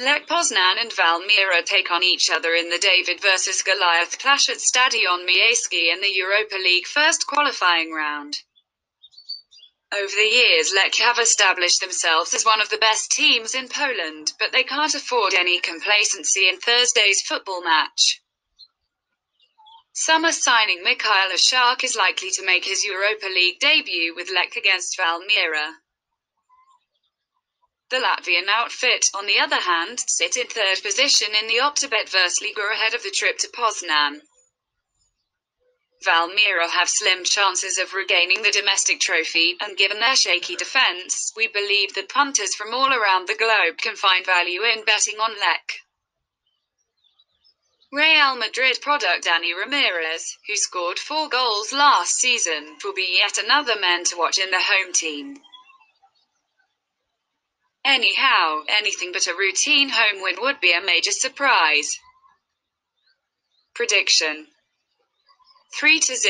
Lech Poznan and Valmiera take on each other in the David vs Goliath clash at Stadion Miejski in the Europa League first qualifying round. Over the years, Lech have established themselves as one of the best teams in Poland, but they can't afford any complacency in Thursday's football match. Summer signing Mikhail Oshak is likely to make his Europa League debut with Lech against Valmiera. The Latvian outfit, on the other hand, sit in third position in the Optibet Virsliga ahead of the trip to Poznan. Valmiera have slim chances of regaining the domestic trophy, and given their shaky defence, we believe that punters from all around the globe can find value in betting on Lech. Real Madrid product Dani Ramirez, who scored 4 goals last season, will be yet another man to watch in the home team. Anyhow, anything but a routine home win would be a major surprise. Prediction: 3-0.